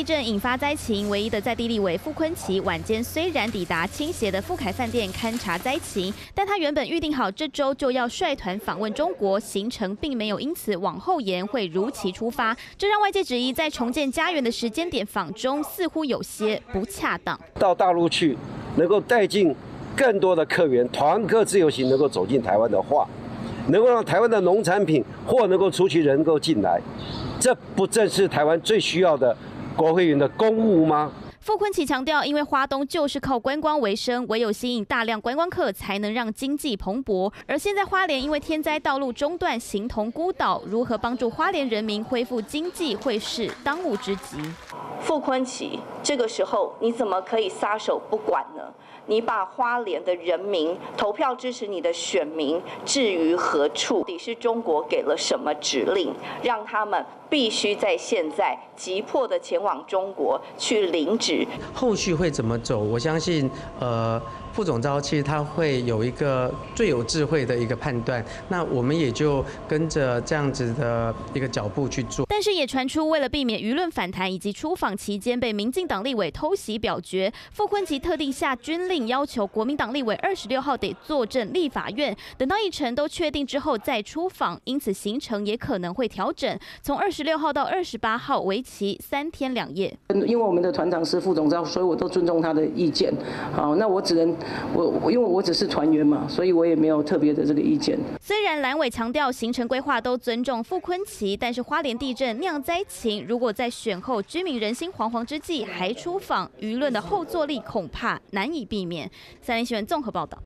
地震引发灾情，唯一的在地立委傅崐萁晚间虽然抵达倾斜的富凯饭店勘察灾情，但他原本预定好这周就要率团访问中国，行程并没有因此往后延，会如期出发。这让外界质疑，在重建家园的时间点访中，似乎有些不恰当。到大陆去，能够带进更多的客源，团客自由行能够走进台湾的话，能够让台湾的农产品或能够出去人能够进来，这不正是台湾最需要的？ 国会员的公务吗？傅崐萁强调，因为花东就是靠观光为生，唯有吸引大量观光客，才能让经济蓬勃。而现在花莲因为天灾道路中断，形同孤岛，如何帮助花莲人民恢复经济，会是当务之急。傅崐萁，这个时候你怎么可以撒手不管呢？你把花莲的人民投票支持你的选民置于何处？到底是中国给了什么指令，让他们？ 必须在现在急迫地前往中国去领旨。后续会怎么走？我相信，副总召其实他会有一个最有智慧的一个判断。那我们也就跟着这样子的一个脚步去做。但是也传出，为了避免舆论反弹以及出访期间被民进党立委偷袭表决，傅崐萁特定下军令，要求国民党立委26号得坐镇立法院，等到议程都确定之后再出访，因此行程也可能会调整，从26号到28号，为期3天2夜。因为我们的团长是副总召，所以我都尊重他的意见。好，那我只能因为我只是团员嘛，所以我也没有特别的这个意见。虽然蓝委强调行程规划都尊重傅崐萁，但是花莲地震酿灾情，如果在选后居民人心惶惶之际还出访，舆论的后坐力恐怕难以避免。三立新闻综合报道。